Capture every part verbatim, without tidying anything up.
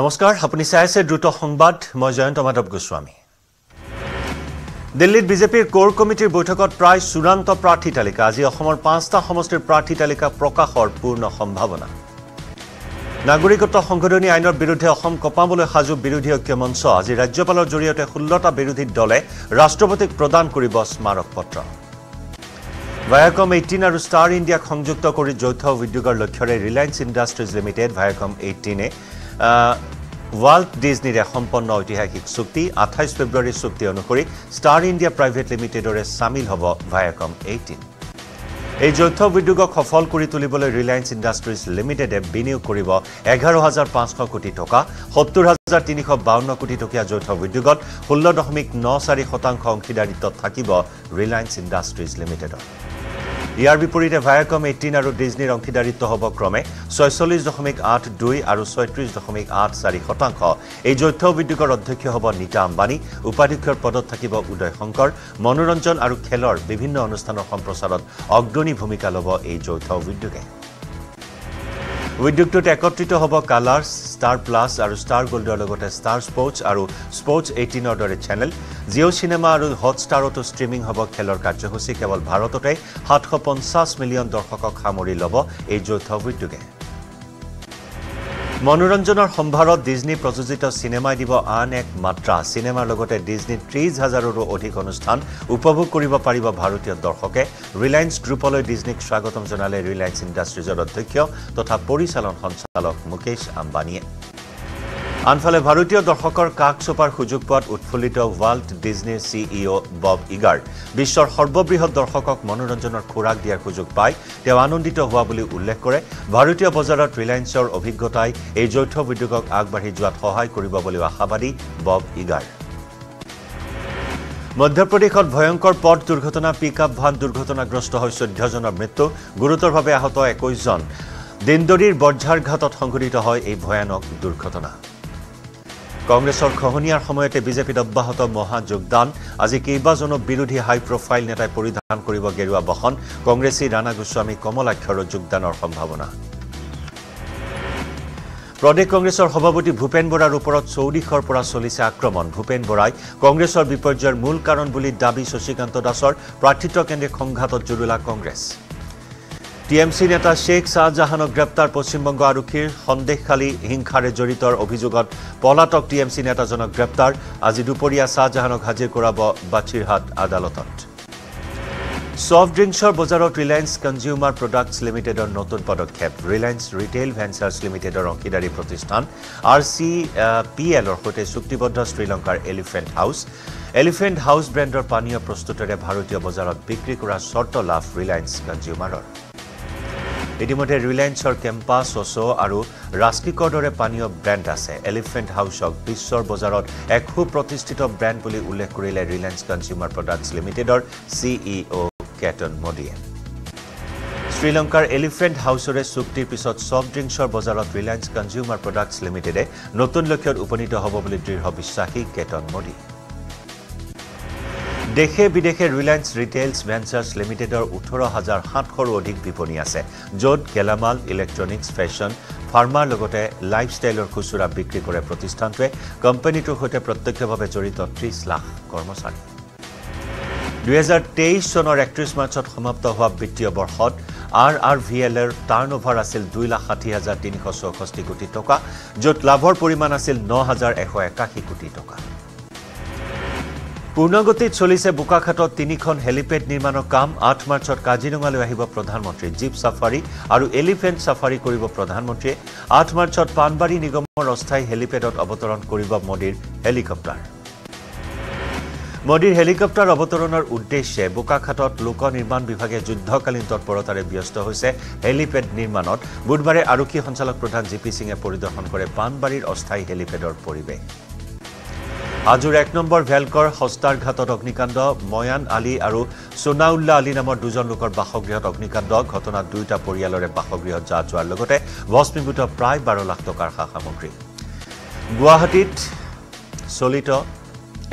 নমস্কাৰ, আপুনি চাই আছে দ্ৰুত সংবাদ, মই জয়ন্ত মাধৱ গোস্বামী। দিল্লীত বিজেপিৰ কোৰ কমিটিৰ বৈঠকত প্ৰায় চূড়ান্ত প্ৰাৰ্থী তালিকা, আজি অসমৰ পাঁচটা সমষ্টিৰ প্ৰাৰ্থী তালিকা প্ৰকাশৰ পূৰ্ণ সম্ভাৱনা। নাগৰিকত্ব সংশোধনী আইনৰ বিৰুদ্ধে অসম কপাবলৈ সাজু বিৰোধী ঐক্য মঞ্চ, আজি ৰাজ্যপালৰ জৰিয়তে ষোল্লটা বিৰোধী দলে ৰাষ্ট্ৰপতিক প্ৰদান কৰিব স্মাৰক পত্ৰ। Viacom eighteen আৰু Star India সংযুক্ত কৰি যৌথ উদ্যোগৰ লক্ষ্যৰে Reliance Industries Limited Viacom eighteen Walt Disney ৰে সম্পন্ন ঐতিহাসিক চুক্তি আঠাইশ ফেব্ৰুৱাৰী চুক্তি অনুসৰি Star India Private Limitedৰে সামিল হ'ব Viacom eighteen। এই যৌথ উদ্যোগক সফল কৰি তুলিবলৈ Reliance Industries Limited এ বিনিয়োগ কৰিব এঘাৰ হাজাৰ পাঁচশ কোটি টকা। সত্তৰ হাজাৰ তিনিশ বাৱন্ন কোটি টকা যৌথ উদ্যোগত ষোল্ল দশমিক নব্বৈ শতাংশ অংশীদাৰিত্ব থাকিব Reliance Industries Limited। ইয়াৰ বিপৰীতে Viacom eighteen আৰু ডিজনীৰ অংশীদাৰিত্ব হ'ব ক্ৰমে ছয়চল্লিশ দশমিক আঠ দুই আৰু ছয়ত্ৰিশ দশমিক আঠ চাৰি শতাংশ। এই যৌথ উদ্যোগৰ অধ্যক্ষ হ'ব নীতা আম্বানী, উপাধ্যক্ষৰ পদত থাকিব উদয় শংকৰ। মনোৰঞ্জন আৰু খেলৰ বিভিন্ন অনুষ্ঠানৰ সম্প্ৰচাৰত অগ্ৰণী ভূমিকা ল'ব এই যৌথ উদ্যোগে। উদ্যোগটোত একত্ৰিত হ'ব কালাৰ্ছ, ষ্টাৰ প্লাছ আৰু ষ্টাৰ গোল্ডৰ লগতে ষ্টাৰ স্পৰ্টছ আৰু স্পৰ্টছ এইটিনৰ দৰে চেনেল। জিঅ' চিনেমা আৰু হটষ্টাৰতো ষ্ট্ৰিমিং হ'ব খেলৰ কাৰ্যসূচী। কেৱল ভাৰততে সাতশ পঞ্চাশ মিলিয়ন দৰ্শকক সামৰি ল'ব এই যৌথ উদ্যোগে। মনোৰঞ্জনৰ সম্ভাৰত ডিজনী প্ৰযোজিত চিনেমাই দিব আন এক মাত্ৰা। চিনেমাৰ লগতে ডিজনীৰ ত্ৰিশ হাজাৰৰো অধিক অনুষ্ঠান উপভোগ কৰিব পাৰিব ভাৰতীয় দৰ্শকে। ৰিলায়েন্স গ্ৰুপলৈ ডিজনীক স্বাগতম জনালে ৰিলায়েন্স ইণ্ডাষ্ট্ৰীজৰ অধ্যক্ষ তথা পৰিচালন সঞ্চালক মুকেশ আম্বানীয়ে। আনফালে ভাৰতীয় দৰ্শকৰ কাক চপাৰ সুযোগ পোৱাত উৎফুল্লিত ৱাল্ট ডিজনীৰ চি ই অ' বব ইগাৰ। বিশ্বৰ সৰ্ববৃহৎ দৰ্শকক মনোৰঞ্জনৰ খোৰাক দিয়াৰ সুযোগ পাই তেওঁ আনন্দিত হোৱা বুলি উল্লেখ কৰে। ভাৰতীয় বজাৰত ৰিলায়েন্সৰ অভিজ্ঞতাই এই যৌথ উদ্যোগক আগবাঢ়ি যোৱাত সহায় কৰিব বুলি আশাবাদী বব ইগাৰ। মধ্যপ্ৰদেশত ভয়ংকৰ পথ দুৰ্ঘটনা, পিক আপ ভান দুৰ্ঘটনাগ্ৰস্ত হৈ চৈধ্যজনৰ মৃত্যু, গুৰুতৰভাৱে আহত একৈশজন। দিনদৰিৰ বজ্ৰাঘাতত সংঘটিত হয় এই ভয়ানক দুৰ্ঘটনা। কংগ্ৰেছৰ খহনীয়াৰ সময়তে বিজেপিত অব্যাহত মহা যোগদান, আজি কেইবাজনো বিৰোধী হাই প্ৰফাইল নেতাই পৰিধান কৰিব গেৰুৱা বহন। কংগ্ৰেছী ৰাণা গোস্বামী কমলাক্ষৰৰ যোগদানৰ সম্ভাৱনা। প্ৰদেশ কংগ্ৰেছৰ সভাপতি ভূপেন বৰাৰ ওপৰত চৌদিশৰ পৰা চলিছে আক্ৰমণ। ভূপেন বৰাই কংগ্ৰেছৰ বিপৰ্যয়ৰ মূল কাৰণ বুলি দাবী শশীকান্ত দাসৰ প্ৰাৰ্থিত্ব কেন্দ্ৰিক সংঘাতত জুৰুলা কংগ্ৰেছ। টিএমচি নেতা শ্বেখ শ্বাহজাহানক গ্ৰেপ্তাৰ, পশ্চিমবংগ আৰক্ষীৰ সন্দেহখালী হিংসাৰে জড়িতৰ অভিযোগত পলাতক টিএমচি নেতাজনক গ্ৰেপ্তাৰ, আজি দুপৰীয়া শ্বাহজাহানক হাজিৰ কৰাব বাছিৰহাট আদালতত। ছফ্ট ড্ৰিংকছৰ বজাৰত ৰিলায়েন্স কনজিউমাৰ প্ৰডাক্টছ লিমিটেডৰ নতুন পদক্ষেপ। ৰিলায়েন্স ৰিটেইল ভেঞ্চাৰ্ছ লিমিটেডৰ অংশীদাৰী প্ৰতিষ্ঠান আৰ চি পি এলৰ সৈতে চুক্তিবদ্ধ শ্ৰীলংকাৰ এলিফেণ্ট হাউচ। এলিফেণ্ট হাউচ ব্ৰেণ্ডৰ পানীয় প্ৰস্তুতেৰে ভাৰতীয় বজাৰত বিক্ৰী কৰাৰ চৰ্ত লাভ ৰিলায়েন্স কনজিউমাৰৰ। ইতিমধ্যে ৰিলায়েন্সৰ কেম্পা, চ'চ' আৰু ৰাস্কিকৰ দৰে পানীয় ব্ৰেণ্ড আছে। এলিফেণ্ট হাউচক বিশ্বৰ বজাৰত এক সুপ্ৰতিষ্ঠিত ব্ৰেণ্ড বুলি উল্লেখ কৰিলে ৰিলায়েন্স কনজিউমাৰ প্ৰডাক্টছ লিমিটেডৰ চি ই অ' কেটন মোডীয়ে। শ্ৰীলংকাৰ এলিফেণ্ট হাউচৰে চুক্তিৰ পিছত ছফ্ট ড্ৰিংকছৰ বজাৰত ৰিলায়েন্স কনজিউমাৰ প্ৰডাক্টছ লিমিটেডে নতুন লক্ষ্যত উপনীত হ'ব বুলি দৃঢ় বিশ্বাসী কেটন মোডী। দেশে বিদেশে ৰিলায়েন্স ৰিটেইল ভেঞ্চাৰ্ছ লিমিটেডৰ ওঠৰ হাজাৰ সাতশৰো অধিক বিপণী আছে, য'ত গেলামাল, ইলেক্ট্ৰনিক্স, ফেশ্বন, ফাৰ্মাৰ লগতে লাইফষ্টাইলৰ খুচুৰা বিক্ৰী কৰে প্ৰতিষ্ঠানটোৱে। কোম্পানীটোৰ সৈতে প্ৰত্যক্ষভাৱে জড়িত ত্ৰিছ লাখ কৰ্মচাৰী। দুহেজাৰ তেইছ চনৰ একত্ৰিছ মাৰ্চত সমাপ্ত হোৱা বিত্তীয় বৰ্ষত আৰ আৰ ভি এলৰ টাৰ্ণ অভাৰ আছিল দুই লাখ ষাঠি হাজাৰ তিনিশ চৌষষ্ঠি কোটি টকা, য'ত লাভৰ পৰিমাণ আছিল ন হাজাৰ এশ একাশী কোটি টকা। পূৰ্ণগতিত চলিছে বোকাখাটত তিনিখন হেলিপেড নিৰ্মাণৰ কাম। আঠ মাৰ্চত কাজিৰঙালৈ আহিব প্ৰধানমন্ত্ৰী, জীপ ছাফাৰী আৰু এলিফেণ্ট ছাফাৰী কৰিব প্ৰধানমন্ত্ৰীয়ে। আঠ মাৰ্চত পাণবাৰী নিগমৰ অস্থায়ী হেলিপেডত অৱতৰণ কৰিব মোদীৰ হেলিকপ্টাৰ। মোদীৰ হেলিকপ্টাৰ অৱতৰণৰ উদ্দেশ্যে বোকাখাটত লোক নিৰ্মাণ বিভাগে যুদ্ধকালীন তৎপৰতাৰে ব্যস্ত হৈছে হেলিপেড নিৰ্মাণত। বুধবাৰে আৰক্ষী সঞ্চালক প্ৰধান জি পি সিঙে পৰিদৰ্শন কৰে পাণবাৰীৰ অস্থায়ী হেলিপেডৰ পৰিৱেশ। আজিৰ এক নম্বৰ ভেলকৰ হস্তাৰ ঘাটত অগ্নিকাণ্ড, ময়ান আলী আৰু সোনাউল্লা আলী নামৰ দুজন লোকৰ বাসগৃহত অগ্নিকাণ্ড। ঘটনাত দুয়োটা পৰিয়ালৰে বাসগৃহত জা যোৱাৰ লগতে ভস্মীভূত প্ৰায় বাৰ লাখ টকাৰ সা সামগ্ৰী। গুৱাহাটীত চলিত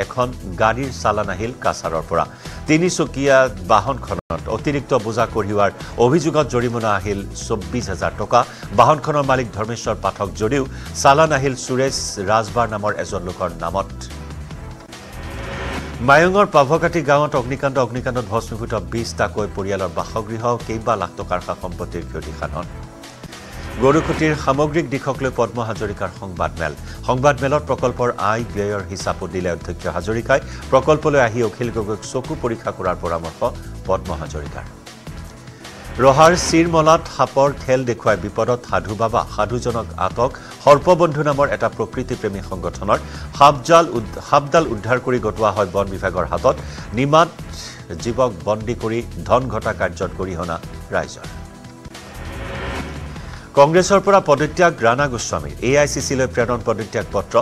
এখন গাড়ীৰ চালান আহিল কাছাৰৰ পৰা। তিনিচকীয়া বাহন খনত অতিৰিক্ত বোঝা কঢ়িওয়াৰ অভিযোগত জৰিমানা আহিল চৌব্বিশ হাজাৰ টকা বাহন খনৰ মালিক ধৰ্মেশ্বৰ পাঠক জৰিও চালান আহিল সুৰেশ ৰাজবাৰ নামৰ এজন লোকৰ নামত মায়ঙৰ পাভকাটি গাঁৱত অগ্নিকাণ্ড অগ্নিকাণ্ডত ভস্মীভূত বিশ টাকৈ পৰিয়ালৰ বাসগৃহ কেইবা লাখ টকাৰ সম্পত্তিৰ ক্ষতিসাধন গৰুকুটিৰ সামগ্ৰিক দিশকলৈ পদ্মা হাজৰিকাৰ সংবাদমেল সংবাদমেলত প্ৰকল্পৰ আই ব্যয়ৰ হিচাপ দিলে অধ্যক্ষ হাজৰিকাই প্ৰকল্পলৈ আহি অখিল গগৈক চকু পৰীক্ষা কৰাৰ পৰামৰ্শ পদ্মা হাজৰিকাৰ ৰহাৰ সিৰমলাত হাপৰ খেল দেখুৱাই বিপদত সাধু বাবা সাধুজনক আটক হৰপবন্ধু নামৰ এটা প্ৰকৃতিপ্ৰেমী সংগঠনৰ হাবজাল হাবদাল উদ্ধাৰ কৰি গটোৱা হয় বন বিভাগৰ হাতত নিমাত জীৱক বন্দী কৰি ধন ঘটা কাৰ্যত গৰিহণা ৰাইজৰ কংগ্ৰেছৰ পৰা পদত্যাগ ৰাণা গোস্বামীৰ এআইচিচিলৈ প্ৰেৰণ পদত্যাগ পত্ৰ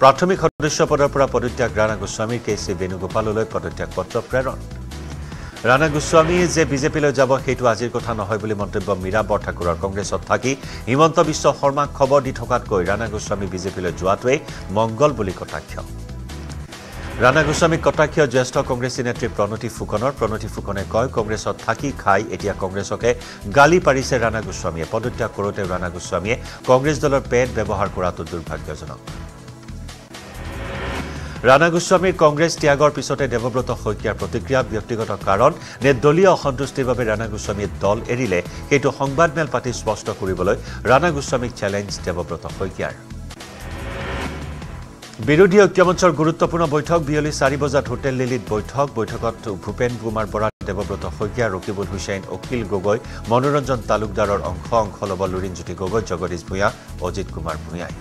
প্ৰাথমিক সদস্য পদৰ পৰা পদত্যাগ ৰাণা গোস্বামীৰ কেচি বেণুগোপাললৈ পদত্যাগ পত্ৰ প্ৰেৰণ ৰাণা গোস্বামী যে বিজেপিলৈ যাব সেইটো আজিৰ কথা নহয় বুলি মন্তব্য মীৰা বৰঠাকুৰৰ কংগ্ৰেছত থাকি হিমন্ত বিশ্ব শৰ্মাক খবৰ দি থকাতকৈ ৰাণা গোস্বামী বিজেপিলৈ যোৱাটোৱেই মংগল বুলি কটাক্ষ ৰাণা গোস্বামী কটাক্ষ জ্যেষ্ঠ কংগ্ৰেছী নেত্ৰী প্ৰণতি ফুকনৰ প্ৰণতি ফুকনে কয় কংগ্ৰেছত থাকি খাই এতিয়া কংগ্ৰেছকে গালি পাৰিছে ৰাণা গোস্বামীয়ে পদত্যাগ কৰোতে ৰাণা গোস্বামীয়ে কংগ্ৰেছ দলৰ পেট ব্যৱহাৰ কৰাটো দুৰ্ভাগ্যজনক ৰাণা গোস্বামীৰ কংগ্ৰেছ ত্যাগৰ পিছতে দেৱব্ৰত শইকীয়াৰ প্ৰতিক্ৰিয়া ব্যক্তিগত কাৰণ নে দলীয় অসন্তুষ্টিৰ বাবে ৰাণা গোস্বামীয়ে দল এৰিলে সেইটো সংবাদমেল পাতি স্পষ্ট কৰিবলৈ ৰাণা গোস্বামীক চেলেঞ্জ দেৱব্ৰত শইকীয়াৰ বিৰোধী ঐক্যমঞ্চৰ গুৰুত্বপূৰ্ণ বৈঠক বিয়লি চাৰি বজাত হোটেল লিলিত বৈঠক বৈঠকত ভূপেন বৰা দেৱব্ৰত শইকীয়া ৰকিবুল হুছেইন অখিল গগৈ মনোৰঞ্জন তালুকদাৰৰ অংশ অংশ ল'ব লুৰিণজ্যোতি গগৈ জগদীশ ভূঞা অজিত কুমাৰ ভূঞাই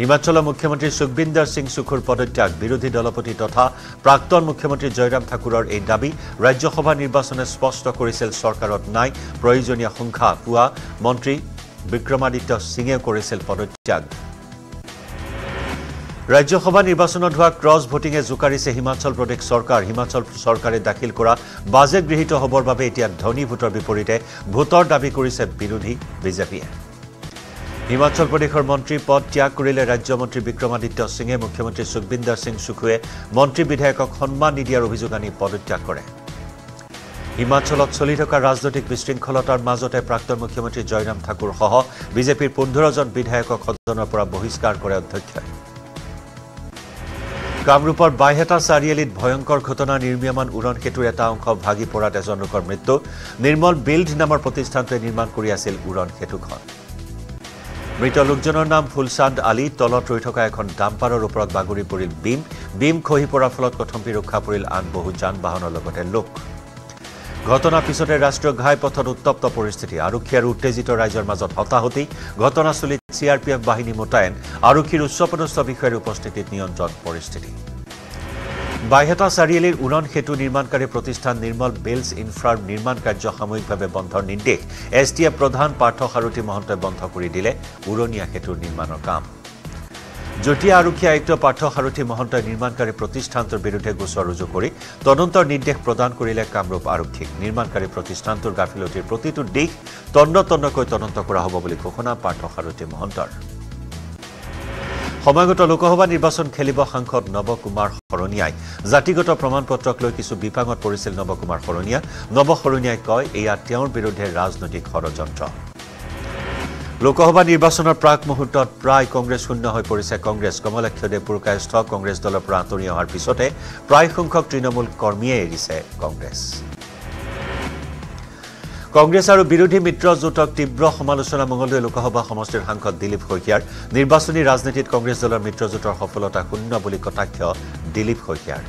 হিমাচলৰ মুখ্যমন্ত্ৰী সুখবিন্দৰ সিং সুখুৰ পদত্যাগ বিৰোধী দলপতি তথা প্ৰাক্তন মুখ্যমন্ত্ৰী জয় ৰাম ঠাকুৰৰ এই দাবী ৰাজ্যসভা নিৰ্বাচনে স্পষ্ট কৰিছিল চৰকাৰত নাই প্ৰয়োজনীয় সংখ্যা পুৱা মন্ত্ৰী বিক্ৰমাদিত্য সিঙে কৰিছিল পদত্যাগ ৰাজ্যসভা নিৰ্বাচনত হোৱা ক্ৰছ ভোটিঙে জোকাৰিছে হিমাচল প্ৰদেশ চৰকাৰ হিমাচল চৰকাৰে দাখিল কৰা বাজেট গৃহীত হ'বৰ বাবে এতিয়া ধনী ভোটৰ বিপৰীতে ভোটৰ দাবী কৰিছে বিৰোধী বিজেপিয়ে হিমাচল প্ৰদেশৰ মন্ত্ৰী পদ ত্যাগ কৰিলে ৰাজ্যমন্ত্ৰী বিক্ৰমাদিত্য সিঙে মুখ্যমন্ত্ৰী সুখবিন্দৰ সিং সুখুৱে মন্ত্ৰী বিধায়কক সন্মান নিদিয়াৰ অভিযোগ আনি পদত্যাগ কৰে হিমাচলত চলি থকা ৰাজনৈতিক বিশৃংখলতাৰ মাজতে প্ৰাক্তন মুখ্যমন্ত্ৰী জয়ৰাম ঠাকুৰ সহ বিজেপিৰ পোন্ধৰজন বিধায়কক সদনৰ পৰা বহিষ্কাৰ কৰে অধ্যক্ষই কামৰূপৰ বাইহেটা চাৰিআলিত ভয়ংকৰ ঘটনা নিৰ্মীয়মান উৰণ সেতুৰ এটা অংশ ভাগি পৰাত এজন লোকৰ মৃত্যু নিৰ্মল বিল্ড নামৰ প্ৰতিষ্ঠানটোৱে নিৰ্মাণ কৰি আছিল উৰণ সেতুখন মৃত লোকজনৰ নাম ফুলচান্দ আলী তলত ৰৈ থকা এখন ডাম্পাৰৰ ওপৰত বাগৰি পৰিল বিম বিম খহি পৰাৰ ফলত কথম্পি ৰক্ষা পৰিল আন বহু যান বাহনৰ লগতে লোক ঘটনাৰ পিছতে ৰাষ্ট্ৰীয় ঘাইপথত উত্তপ্ত পৰিস্থিতি আৰক্ষী আৰু উত্তেজিত ৰাইজৰ মাজত হতাহতি ঘটনাস্থলীত চি আৰ পি এফ বাহিনী মোতায়েন আৰক্ষীৰ উচ্চপদস্থ বিষয়াৰ উপস্থিতিত নিয়ন্ত্ৰণ পৰিস্থিতি বাইহেটা চাৰিআলিৰ উৰণ সেতু নিৰ্মাণকাৰী প্ৰতিষ্ঠান নিৰ্মল বিল্ডছ ইনফ্ৰাৰ নিৰ্মাণ কাৰ্য সাময়িকভাৱে বন্ধৰ নিৰ্দেশ এছ টি এফ প্ৰধান পাৰ্থ সাৰথী মহন্তই বন্ধ কৰি দিলে উৰণীয়া সেতুৰ নিৰ্মাণৰ কাম যুটীয়া আৰক্ষী আয়ুক্ত পাৰ্থ সাৰথী মহন্তই নিৰ্মাণকাৰী প্ৰতিষ্ঠানটোৰ বিৰুদ্ধে গোচৰ ৰুজু কৰি তদন্তৰ নিৰ্দেশ প্ৰদান কৰিলে কামৰূপ আৰক্ষীক নিৰ্মাণকাৰী প্ৰতিষ্ঠানটোৰ গাফিলতিৰ প্ৰতিটো দিশ তন্ন তন্নকৈ তদন্ত কৰা হ'ব বুলি ঘোষণা পাৰ্থ সাৰথী মহন্তৰ সমাগত লোকসভা নিৰ্বাচন খেলিব সাংসদ নৱকুমাৰ শৰণীয়াই জাতিগত প্ৰমাণপত্ৰক লৈ কিছু বিপাঙত পৰিছিল নৱকুমাৰ শৰণীয়া নৱ শৰণীয়াই কয় এয়া তেওঁৰ বিৰুদ্ধে ৰাজনৈতিক ষড়যন্ত্ৰ লোকসভা নিৰ্বাচনৰ প্ৰাক মুহূৰ্তত প্ৰায় কংগ্ৰেছ শূন্য হৈ পৰিছে কংগ্ৰেছ কমলাক্ষ দেৱ পুৰকায়স্থ কংগ্ৰেছ দলৰ পৰা আঁতৰি অহাৰ পিছতে প্ৰায় সংখ্যক তৃণমূল কৰ্মীয়ে এৰিছে কংগ্ৰেছ কংগ্ৰেছ আৰু বিৰোধী মিত্ৰ জোঁটক তীব্ৰ সমালোচনা মঙলদৈ লোকসভা সমষ্টিৰ সাংসদ দিলীপ শইকীয়াৰ নিৰ্বাচনী ৰাজনীতিত কংগ্ৰেছ দলৰ মিত্ৰজোঁটৰ সফলতা শূন্য বুলি কটাক্ষ দিলীপ শইকীয়াৰ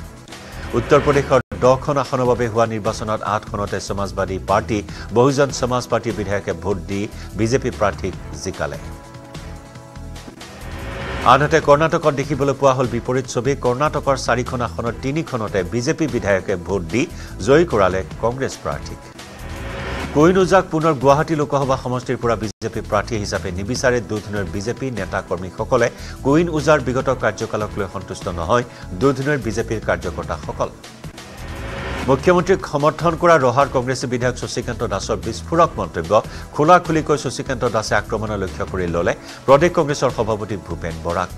উত্তৰ প্ৰদেশৰ দহখন আসনৰ বাবে হোৱা নিৰ্বাচনত আঠখনতে সমাজবাদী পাৰ্টি বহুজন সমাজ পাৰ্টীৰ বিধায়কে ভোট দি বিজেপি প্ৰাৰ্থীক জিকালে আনহাতে কৰ্ণাটকত দেখিবলৈ পোৱা হ'ল বিপৰীত ছবি কৰ্ণাটকৰ চাৰিখন আসনৰ তিনিখনতে বিজেপি বিধায়কে ভোট দি জয়ী কৰালে কংগ্ৰেছ প্ৰাৰ্থীক কৈনুজাক পুনৰ গুৱাহাটী লোকসভা সমষ্টিৰ পৰা বিজেপি প্ৰাৰ্থী হিচাপে নিবিচাৰে দুধনৈৰ বিজেপি নেতা কৰ্মীসকলে কুইন ওজাৰ বিগত কাৰ্যকালক লৈ সন্তুষ্ট নহয় দুধনৈৰ বিজেপিৰ কাৰ্যকৰ্তাসকল মুখ্যমন্ত্ৰীক সমৰ্থন কৰা ৰহাৰ কংগ্ৰেছী বিধায়ক শশীকান্ত দাসৰ বিস্ফোৰক মন্তব্য খোলা খুলিকৈ শশীকান্ত দাসে আক্ৰমণৰ লক্ষ্য কৰি ল'লে প্ৰদেশ কংগ্ৰেছৰ সভাপতি ভূপেন বৰাক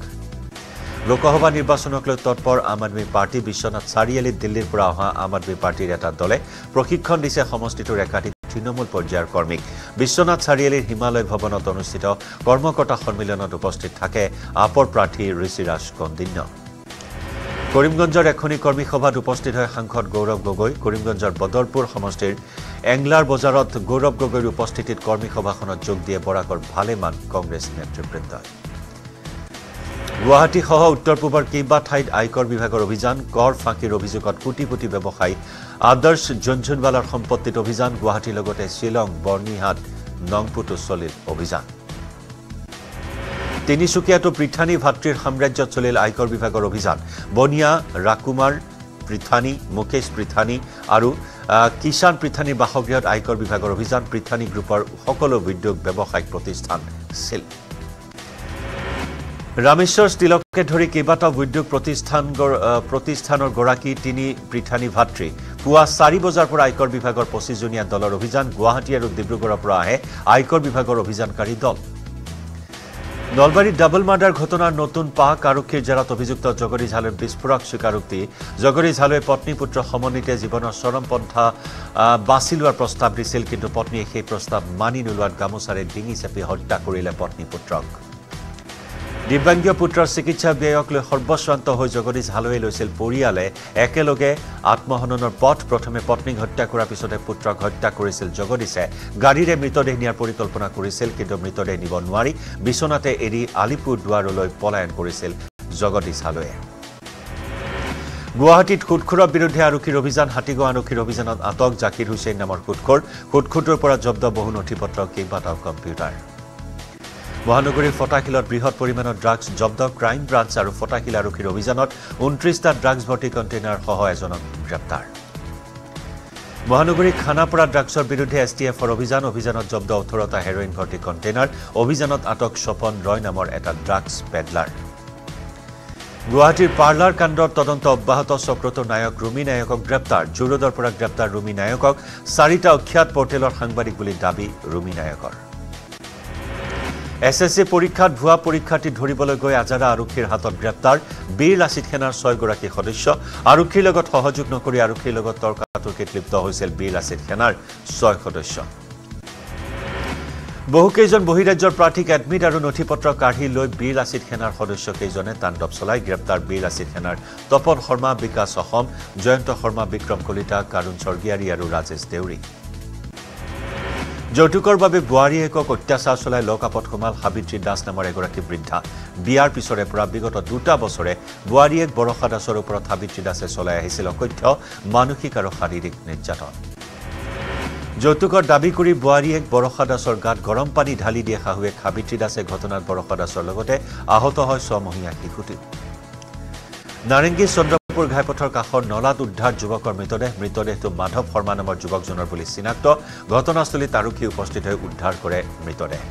লোকসভা নিৰ্বাচনক লৈ তৎপৰ আম আদমি পাৰ্টি বিশ্বনাথ চাৰিআলি দিল্লীৰ পৰা অহা আম আদমি পাৰ্টিৰ এটা দলে প্ৰশিক্ষণ দিছে সমষ্টিটোৰ একাধিক তৃণমূল পৰ্যায়ৰ কৰ্মীক বিশ্বনাথ চাৰিআলিৰ হিমালয় ভৱনত অনুষ্ঠিত কৰ্মকৰ্তা সন্মিলনত উপস্থিত থাকে আপৰ প্ৰাৰ্থী ঋষিৰাজ কন্দিন্য কৰিমগঞ্জৰ এখনি কৰ্মী সভাত উপস্থিত হৈ সাংসদ গৌৰৱ গগৈ কৰিমগঞ্জৰ বদৰপুৰ সমষ্টিৰ এংলাৰ বজাৰত গৌৰৱ গগৈৰ উপস্থিতিত কৰ্মী সভাখনত যোগ দিয়ে বৰাকৰ ভালেমান কংগ্ৰেছ নেতৃবৃন্দই गुवाहाटी सह उत्तर पूर्वर केबा ठाईत आयकर विभाग अभियान कर फाँकिर अभियोगत कोटी कोटी व्यवसायी आदर्श झुनझुनवालार सम्पत्तित अभियान गुवाहाटी लगते शिलंग बर्निहाट नंगपुटो चलिल अभियान तिनिसुकियातो पृथानी भातृर साम्राज्य चलिल आयकर विभाग अभियान बनिया राकुमार पृथानी मुकेश पृथानी और किसान पृथानी बासगृहत आयकर विभाग अभियान पृथानी ग्रुपर सकलो उद्योग व्यवसायिक प्रतिष्ठान सिल रामेश्वर तिलकके धरि केबाटा उद्योग प्रतिष्ठानर गराकी तिनी पृथानी भातृ पुआ चारि बजार पर आयकर विभागर पच्चीस जनिया दलर अभियान गुवाहाटी और डिब्रुगढ़ पर आए आयकर विभागर अभियानकारी दल नलबारी डबल मार्डार घटनार नतून पाक आरक्षीर जेरात अभियुक्त जगरी झालर विस्फोरक स्वीकारोक्ति जगरी झालुवे पत्नी पुत्र समन्विते जीवनर चरम पन्था बासी लोৱাৰ प्रस्ताव दिছিল किन्तु पत्नीये সেই प्रस्ताव मानि নোলোৱাত গামোচাৰে ডিঙি চেপি হত্যা কৰিলে पत्नी पुत्रक दिव्यांग पुत्र चिकित्सा व्ययक लै सर्वश्रांत हो जगदीश हालवे लैसिल परियाले एकेलगे आत्महननर पथ प्रथमे पत्नीक हत्या करार पिछते पुत्रक हत्या करिसिल जगदीशे गाड़ीरे मृतदेह नियार परिकल्पना करिसिल किन्तु मृतदेह निब नोवारी बिछनाते एरी आलिपुरदुआरलै पलायन करिसिल जगदीश हालवे गुवाहाटीत खुटखोर विरुद्धे आरक्षीर अभियान हाटीगाँव आरक्षीर अभियानत आटक जाकिर हुसैन नाমৰ खुटखोर खुटखोरটোৰ পৰা জব্দ বহু নথিপত্ৰ কেইবাটাও কম্পিউটাৰ महानगरीर फटाखिलत बृहत परिमाणर ड्राग्स जब्द क्राइम ब्रांच और फटाखिल आरक्षीर अभियानत उनत्रिशटा ड्राग्स भर्ती कन्टेनार सह एजनक ग्रेप्तार महानगरी खानापारा ड्राग्सर विरुद्धे एस टी एफर अभियान अभियानत जब्द अठारहटा हेरोइन भर्ती कन्टेनार अभियानत आटक स्वपन रॉय नामर एटा ड्राग्स पेडलार गुवाहाटीर पार्लार कांडर तदंत अब्याहत चक्रतोर नायक रुमी नायकक ग्रेप्तार जुरोदर पर ग्रेप्तार रुमी नायकक चारिटा अख्यात पोर्टेलर सांबादिक बुली दाबी रुमी नायकर एसएससी परीक्षा भुआ परीक्षार्थी धरिबले गई आजारा आरक्षीर हाथत ग्रेप्तार बीर लाचित सेनार छयगराकी सदस्य आरक्षीर लगत सहयोग नकरी आरक्षीर लगत तर्कातर्कित लिप्त होइसिल बीर लाचित सेनार छय सदस्य बहुकेजन बहिराज्यर प्रार्थीक एडमिट और नथिपत्र काढ़ी लै बीर लाचित सेनार सदस्य केजने तांडव चलाय ग्रेप्तार बीर लाचित सेनार तपन शर्मा विकास अहम जयंत शर्मा विक्रम कलिता कारुण स्वर्गियारी और राजेश देउरी যৌতুকৰ বাবে বোৱাৰীয়েকক অত্যাচাৰ চলাই লকাপত সোমাল সাবিত্ৰী দাস নামৰ এগৰাকী বৃদ্ধা বিয়াৰ পিছৰে পৰা বিগত দুটা বছৰে বোৱাৰীয়েক বৰষা দাসৰ ওপৰত সাবিত্ৰী দাসে চলাই আহিছিল অকথ্য মানসিক আৰু শাৰীৰিক নিৰ্যাতন যৌতুকৰ দাবী কৰি বোৱাৰীয়েক বৰষা দাসৰ গাত গৰম পানী ঢালি দিয়ে শাহুৱেক সাবিত্ৰী দাসে ঘটনাত বৰষা দাসৰ লগতে আহত হয় ছমহীয়া শিশুটি নাৰেংগী চন্দ্ৰ पुर घाईपथर काखर नलात उद्धार युवकर मृतदेह मृतदेह माधव शर्मा नाम युवकजनर पुलिस चिनाक्त घटनास्थलीत आरक्षी उपस्थित हो उद्धार करे मृतदेह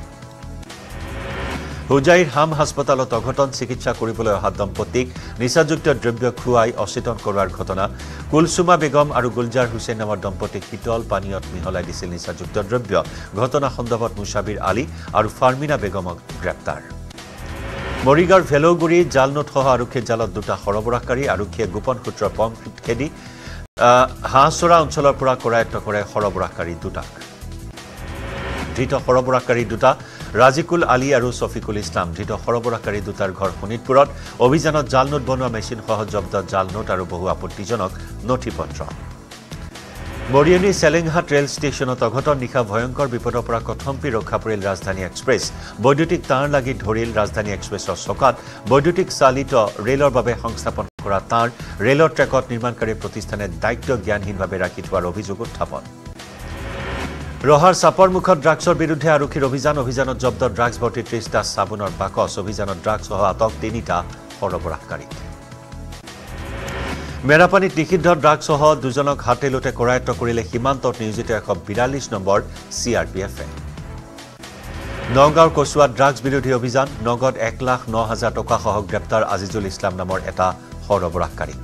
हुजाइर हाम हासपातालत अघटन चिकित्सा কৰিবলৈ অহা দম্পতীক নিচাযুক্ত দ্ৰব্য খুৱাই অচেতন কৰাৰ ঘটনা কুলসুমা বেগম আৰু গুলজাৰ হুছেইন নামৰ দম্পতীক শীতল পানীয়ত মিহলাই দিছিল নিচাযুক্ত দ্ৰব্য ঘটনা সন্দৰ্ভত মুছাবিৰ আলী আৰু ফাৰ্মিনা বেগমক গ্ৰেপ্তাৰ मरीगार भेलौगुड़ी जालनोट सह आरक्षी जालत दुटा सरबराहकारी आरक्षी गोपन सूत्र पंप खेदी हाचरा अंचल करायत्त करे सरबराहकारी दुटाक धृत सरबराहकारी दुटा राजिकुल आली और शफिकुल इस्लाम धृत सरबराहकारी दुटार घर शोणितपुर अभियान जालनोट बनवा मेसिन सह जब्द जालनोट और बहु आपत्तिजनक नथिपत्र मरियनी सेलेंगहाट रेल स्टेशन अघटन निशा भयंकर विपदर पर कथम्पि रक्षा परिल राजधानी एक्सप्रेस बैद्युतिक तार लागि धरिल राजधानी एक्सप्रेसर चकात बैद्युतिक चालित रेलर बारे संस्थापन करा तार रेलर ट्रेकत निर्माणकारी प्रतिष्ठाने दायित्व ज्ञानहीनभावे राखि थोवार अभियोग उत्थापन रहार चापर मुखत ड्राग्सर विरुद्धे आरक्षीर अभियान अभियान जब्द ड्राग्स भर्ती त्रिशटा साबुनर बाकस अभियान ड्राग्स सह आटक तीनिटा सरबराहकारी मेरापानीत निषिद्ध ड्राग्स सह दुजनक हाते लोटे करायत्त करिले सीमान्तत नियोजित एश विरालिश number C R P F नगाँवर कछुआ ड्राग्स विरोधी अभियान नगद एक लाख न हजार टका सह ग्रेप्तार आजिजुल इस्लाम नाम एटा सरबराहकारीक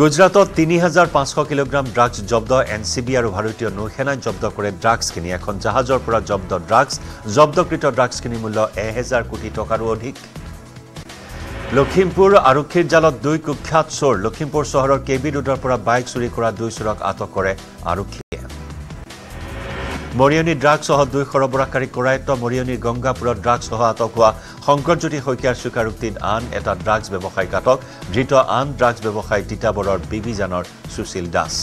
गुजरातत तीन हजार पाँच किलोग्राम ड्राग्स जब्द एन सी बी और भारतीय नौसेनाय जब्द करे ड्राग्सखिनि एखन जहाजर पर जब्द ड्राग्स जब्दकृत ड्राग्सखिनिर मूल्य एक हजार कोटी टकारो अधिक লখিমপুৰ আৰক্ষীৰ জালত দুই কুখ্যাত চোৰ লখিমপুৰ চহৰৰ কেবি ৰুটৰ পৰা বাইক চুৰি কৰা দুই চোৰক আটক কৰে আৰক্ষীয়ে মৰিয়নি ড্ৰাগছ সহ দুই খৰবৰাকাৰী কৰায়ত মৰিয়নি গংগাপুৰৰ ড্ৰাগছ সহ আটক হোৱা শংকৰজ্যোতি শইকীয়াৰ স্বীকাৰোক্তিত আন এটা ড্ৰাগছ ব্যৱসায়ী আটক ধৃত আন ড্ৰাগছ ব্যৱসায়ী তিতাবৰৰ বিবিজানৰ সুশীল দাস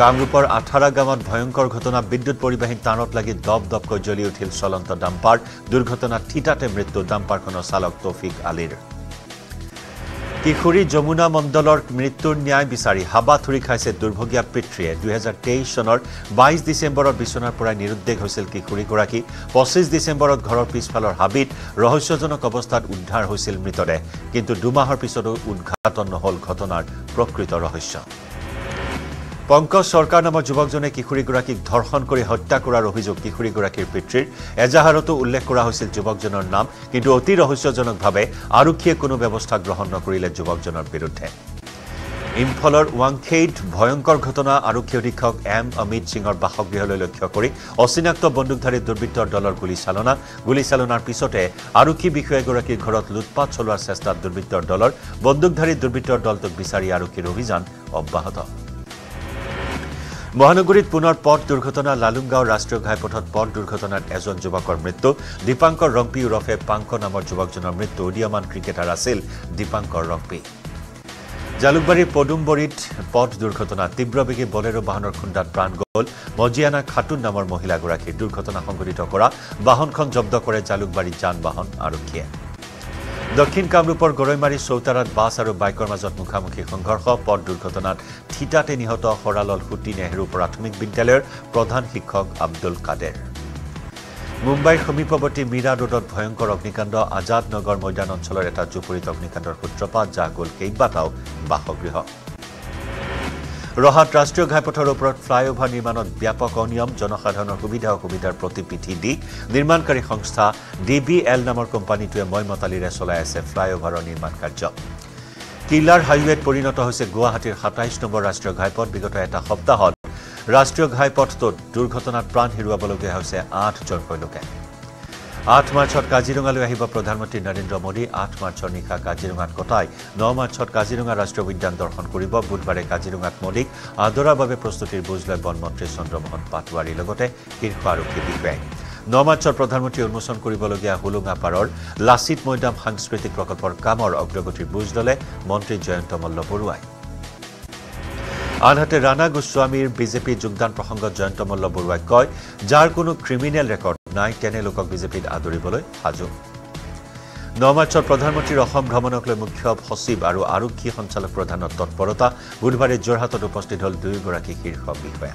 কামৰূপৰ আঠাৰা গাঁৱত ভয়ংকৰ ঘটনা বিদ্যুৎ পৰিবাহী তাঁৰত লাগি দপদপকৈ জ্বলি উঠিল চলন্ত ডাম্পাৰ দুৰ্ঘটনা ঠিতাতে মৃত্যু ডাম্পাৰখনৰ চালক তৌফিক আলীৰ কিশোৰী যমুনা মণ্ডলৰ মৃত্যুৰ ন্যায় বিচাৰি হাবা থুৰি খাইছে দুৰ্ভগীয়া পিতৃয়ে দুই হাজাৰ তেইছ চনৰ বাইছ ডিসেম্বৰৰ বিছনাৰ পৰা নিৰুদ্দেশ হৈছিল কিশোৰীগৰাকী পঁচিছ ডিসেম্বৰত ঘৰৰ পিছফালৰ হাবিত ৰহস্যজনক অৱস্থাত উদ্ধাৰ হৈছিল মৃতদেহ কিন্তু দুমাহৰ পিছতো উদ্ঘাটন নহল ঘটনাৰ প্ৰকৃত ৰহস্য পংকজ সৰকাৰ নামৰ যুৱকজনে কিশোৰীগৰাকীক ধৰ্ষণ কৰি হত্যা কৰাৰ অভিযোগ কিশোৰীগৰাকীৰ পিতৃৰ এজাহাৰতো উল্লেখ কৰা হৈছিল যুৱকজনৰ নাম কিন্তু অতি ৰহস্যজনকভাৱে আৰক্ষীয়ে কোনো ব্যৱস্থা গ্ৰহণ নকৰিলে যুৱকজনৰ বিৰুদ্ধে ইম্ফলৰ ওয়াংখেইত ভয়ংকৰ ঘটনা আৰক্ষী অধীক্ষক এম অমিত সিঙৰ বাসগৃহলৈ লক্ষ্য কৰি অচিনাক্ত বন্দুকধাৰী দুৰ্বৃত্তৰ দলৰ গুলীচালনা গুলীচালনাৰ পিছতে আৰক্ষী বিষয়াগৰাকীৰ ঘৰত লুটপাট চলোৱাৰ চেষ্টাত দুৰ্বৃত্তৰ দলৰ বন্দুকধাৰী দুৰ্বৃত্তৰ দলটোক বিচাৰি আৰক্ষীৰ অভিযান অব্যাহত মহানগৰীত পুনৰ পথ দুৰ্ঘটনা লালুংগাঁও ৰাষ্ট্ৰীয় ঘাইপথত পথ দুৰ্ঘটনাত এজন যুৱকৰ মৃত্যু দীপাংকৰ ৰম্পী উৰফে পাংক নামৰ যুৱকজনৰ মৃত্যু উদীয়মান ক্ৰিকেটাৰ আছিল দীপাংকৰ ৰম্পী জালুকবাৰীৰ পদুমবৰীত পথ দুৰ্ঘটনা তীব্ৰবেগী বলেৰো বাহনৰ খুন্দাত প্ৰাণ গ'ল মজিয়ানা খাতুন নামৰ মহিলাগৰাকীৰ দুৰ্ঘটনা সংঘটিত কৰা বাহনখন জব্দ কৰে জালুকবাৰী যান বাহন আৰক্ষীয়ে দক্ষিণ কামৰূপৰ গৰৈমাৰী চৌতাৰাত বাস আৰু বাইকৰ মাজত মুখামুখি সংঘৰ্ষ পথ দুৰ্ঘটনাত ঠিতাতে নিহত হৰালল সুতি নেহৰু প্ৰাথমিক বিদ্যালয়ৰ প্ৰধান শিক্ষক আব্দুল কাদেৰ মুম্বাইৰ সমীপৱৰ্তী মীৰা ৰোডত ভয়ংকৰ অগ্নিকাণ্ড আজাদ নগৰ ময়দান অঞ্চলৰ এটা জুপুৰিত অগ্নিকাণ্ডৰ সূত্ৰপাত যাৰ গ'ল কেইবাটাও বাসগৃহ ৰহাত ৰাষ্ট্ৰীয় ঘাইপথৰ ওপৰত ফ্লাইঅভাৰ নিৰ্মাণত ব্যাপক অনিয়ম জনসাধাৰণৰ সুবিধা অসুবিধাৰ প্ৰতিপিঠি দি নিৰ্মাণকাৰী সংস্থা ডি বি এল নামৰ কোম্পানীটোৱে ময়মতালিৰে চলাই আছে ফ্লাইঅভাৰৰ নিৰ্মাণ কাৰ্য কিলাৰ হাইৱেত পৰিণত হৈছে গুৱাহাটীৰ সাতাইছ নম্বৰ ৰাষ্ট্ৰীয় ঘাইপথ বিগত এটা সপ্তাহত ৰাষ্ট্ৰীয় ঘাইপথটোত দুৰ্ঘটনাত প্ৰাণ হেৰুৱাবলগীয়া হৈছে আঠজনকৈ লোকে আঠ মাৰ্চত কাজিৰঙালৈ আহিব প্ৰধানমন্ত্ৰী নৰেন্দ্ৰ মোদী আঠ মাৰ্চৰ নিশা কাজিৰঙাত কটাই ন মাৰ্চত কাজিৰঙা ৰাষ্ট্ৰীয় উদ্যান দৰ্শন কৰিব বুধবাৰে কাজিৰঙাত মোদীক আদৰাৰ বাবে প্ৰস্তুতিৰ বুজ লয় বনমন্ত্ৰী চন্দ্ৰমোহন পাটোৱাৰীৰ লগতে শীৰ্ষ আৰক্ষী বিষয়াই ন মাৰ্চত প্ৰধানমন্ত্ৰীয়ে উন্মোচন কৰিবলগীয়া হোলোঙাপাৰৰ লাচিত মৈদাম সাংস্কৃতিক প্ৰকল্পৰ কামৰ অগ্ৰগতিৰ বুজ ললে মন্ত্ৰী জয়ন্ত মল্ল বৰুৱাই আনহাতে ৰাণা গোস্বামীৰ বিজেপি যোগদান প্ৰসংগত জয়ন্ত মল্ল বৰুৱাই কয় যাৰ কোনো ক্ৰিমিনেল ৰেকৰ্ড নাই তেনে লোকক বিজেপিত আদৰিবলৈ সাজু ন মাৰ্চত প্ৰধানমন্ত্ৰীৰ অসম ভ্ৰমণক লৈ মুখ্য সচিব আৰু আৰক্ষী সঞ্চালক প্ৰধানৰ তৎপৰতা বুধবাৰে যোৰহাটত উপস্থিত হ'ল দুয়োগৰাকী শীৰ্ষ বিষয়া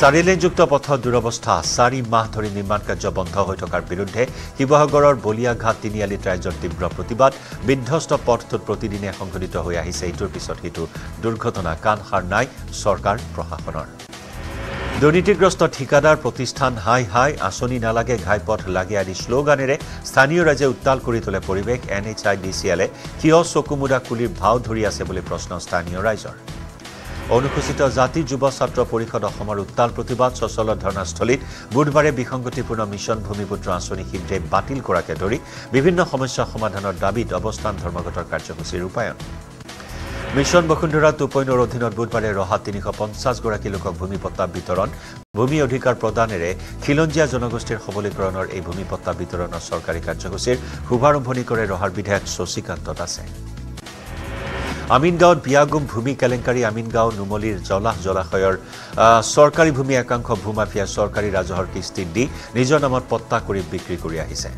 চাৰিলেনযুক্ত পথৰ দুৰৱস্থা চাৰি মাহ ধৰি নিৰ্মাণ কাৰ্য বন্ধ হৈ থকাৰ বিৰুদ্ধে শিৱসাগৰৰ বলিয়াঘাট তিনিআলিত ৰাইজৰ তীব্ৰ প্ৰতিবাদ বিধ্বস্ত পথটোত প্ৰতিদিনে সংঘটিত হৈ আহিছে ইটোৰ পিছত সিটো দুৰ্ঘটনা কাণসাৰ নাই চৰকাৰ প্ৰশাসনৰ দুৰ্নীতিগ্ৰস্ত ঠিকাদাৰ প্ৰতিষ্ঠান হাই হাই আঁচনি নালাগে ঘাইপথ লাগে আদি স্লোগানেৰে স্থানীয় ৰাইজে উত্তাল কৰি তোলে পৰিৱেশ N H I D C এলে কিয় চকুমুদা কুলিৰ ভাও ধৰি আছে বুলি প্ৰশ্ন স্থানীয় ৰাইজৰ অনুসূচিত জাতি যুৱ ছাত্ৰ পৰিষদ অসমৰ উত্তাল প্ৰতিবাদ সচল ধৰ্ণাস্থলীত বুধবাৰে বিসংগতিপূৰ্ণ মিছন ভূমিপুত্ৰ আঁচনি শীঘ্ৰে বাতিল কৰাকে ধৰি বিভিন্ন সমস্যা সমাধানৰ দাবীত অৱস্থান ধৰ্মঘটৰ কাৰ্যসূচী ৰূপায়ণ মিশন বসুন্ধৰা দুই পয়েৰ অধীনত বুধবাৰে ৰহা তিনিশ পঞ্চাশ গৰাকী লোকক ভূমিপট্টা বিতৰণ ভূমি অধিকাৰ প্ৰদানেৰে খিলঞ্জীয়া জনগোষ্ঠীৰ সবলীকৰণৰ এই ভূমিপট্টা বিতৰণৰ চৰকাৰী কাৰ্যসূচীৰ শুভাৰম্ভণি কৰে ৰহাৰ বিধায়ক শশীকান্ত দাসে আমিনগাঁৱত বিয়াগুম ভূমি কেলেংকাৰী আমিনগাঁও নুমলীৰ জলাহ জলাশয়ৰ চৰকাৰী ভূমি একাংশ ভূমাফিয়া চৰকাৰী ৰাজহৰ কিস্তি দি নিজৰ নামত পট্টা কৰি বিক্ৰী কৰি আহিছে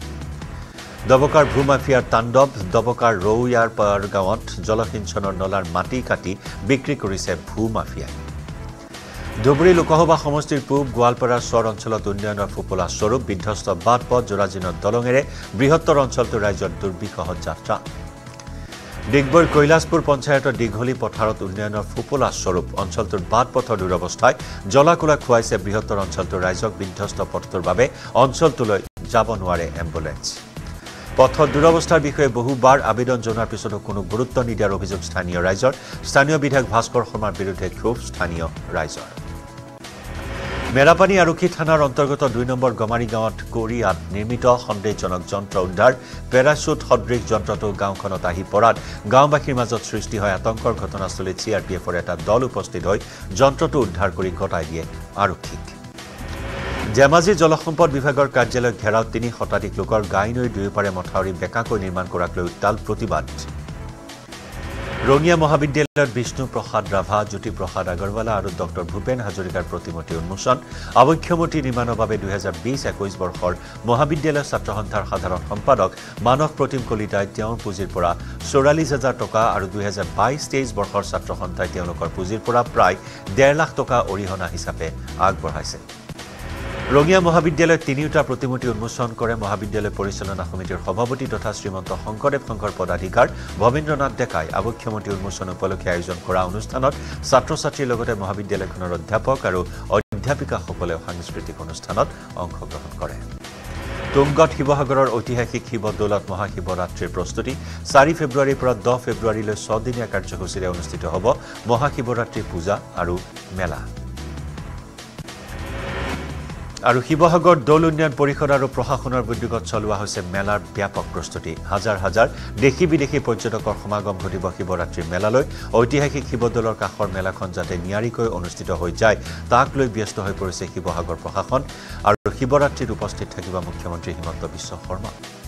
দবকাৰ ভূমাফিয়াৰ তাণ্ডৱ দবকাৰ ৰৌয়াৰ পাৰ গাঁৱত জলসিঞ্চনৰ নলাৰ মাটি কাটি বিক্ৰী কৰিছে ভূমাফিয়াই ধুবুৰী লোকসভা সমষ্টিৰ পূব গোৱালপাৰাৰ চৰ অঞ্চলত উন্নয়নৰ ফোপোলা স্বৰূপ বিধ্বস্ত বাট পথ জৰাজীৰ্ণ দলঙেৰে বৃহত্তৰ অঞ্চলটোৰ ৰাইজৰ দুৰ্বিষহ যাত্ৰা ডিগবৈৰ কৈলাশপুৰ পঞ্চায়তৰ দীঘলী পথাৰত উন্নয়নৰ ফোপোলা স্বৰূপ অঞ্চলটোৰ বাট পথৰ দুৰৱস্থাই জলাকোলা খুৱাইছে বৃহত্তৰ অঞ্চলটোৰ ৰাইজক বিধ্বস্ত পথটোৰ বাবে অঞ্চলটোলৈ যাব নোৱাৰে এম্বুলেন্স পথৰ দুৰৱস্থাৰ বিষয়ে বহুবাৰ আবেদন জনোৱাৰ পিছতো কোনো গুৰুত্ব নিদিয়াৰ অভিযোগ স্থানীয় ৰাইজৰ স্থানীয় বিধায়ক ভাস্কৰ শৰ্মাৰ বিৰুদ্ধে ক্ষোভ স্থানীয় ৰাইজৰ মেৰাপানী আৰক্ষী থানাৰ অন্তৰ্গত দুই নম্বৰ গমাৰি গাঁৱত কোৰিয়াত নিৰ্মিত সন্দেহজনক যন্ত্ৰ উদ্ধাৰ পেৰাচুট সদৃশ যন্ত্ৰটো গাঁওখনত আহি পৰাত গাঁওবাসীৰ মাজত সৃষ্টি হয় আতংকৰ ঘটনাস্থলীত চিআৰপিএফৰ এটা দল উপস্থিত হৈ যন্ত্ৰটো উদ্ধাৰ কৰি গটাই দিয়ে আৰক্ষীক Jamaji Jolahompa Bivagor Kajala Geratini Hotati Lukor Gaino Dupare Motari Bekako Nirman Koraklu Tal Protibat Ronia Mohamed Bishnu Prohad Ravha Jyoti Prohad Agarwala and Doctor Bhupen Hazarikar Protimoti Unmoshan Abokhomoti Nirmaner Babe দুই হাজাৰ বিশ একৈশ Borhor Mohabidyalayar Chatrasanthar Sadharon Sampadok Manav Protim Kolitai Teor Pujir Pora চৌৰাল্লিছ হাজাৰ Toka and দুই হাজাৰ বাইশ তেইছ Borhor Chatrasanthai Teolokor Pujir Pora Pray ডেৰ lakh Toka Orihona Hisape Agborhaise Rangia মহাবিদ্যালয়ৰ তিনিটা প্ৰতিমূৰ্তি উন্মোচন কৰে মহাবিদ্যালয় পৰিচালনা সমিতিৰ সভাপতি তথা শ্ৰীমন্ত শংকৰদেৱ শংকৰ পদাধিকাৰ ভবেন্দ্ৰনাথ ডেকাই আবক্ষমতি উন্মোচন উপলক্ষে আয়োজন কৰা অনুষ্ঠানত ছাত্ৰ ছাত্ৰীৰ লগতে মহাবিদ্যালয়খনৰ অধ্যাপক আৰু অধ্যাপিকাসকলে সাংস্কৃতিক অনুষ্ঠানত অংশগ্ৰহণ কৰে তুমগত শিৱসাগৰৰ ঐতিহাসিক শিৱদৌলত মহাশিৱৰাত্ৰিৰ প্ৰস্তুতি চাৰি ফেব্ৰুৱাৰীৰ পৰা দহ ফেব্ৰুৱাৰীলৈ ছয় দিনীয়া কাৰ্যসূচীৰে অনুষ্ঠিত হ'ব মহাশিৱৰাত্ৰি পূজা আৰু মেলা আৰু শিৱসাগৰ দৌল উন্নয়ন পৰিষদ আৰু প্ৰশাসনৰ উদ্যোগত চলোৱা হৈছে মেলাৰ ব্যাপক প্ৰস্তুতি হাজাৰ হাজাৰ দেখি বিদেশী পৰ্যটকৰ সমাগম ঘটিব শিৱৰাত্ৰি মেলালৈ ঐতিহাসিক শিৱদৌলৰ কাষৰ মেলাখন যাতে নিয়াৰিকৈ অনুষ্ঠিত হৈ যায় তাক লৈ ব্যস্ত হৈ পৰিছে শিৱসাগৰ প্ৰশাসন আৰু শিৱৰাত্ৰিত উপস্থিত থাকিব মুখ্যমন্ত্ৰী হিমন্ত বিশ্ব শৰ্মা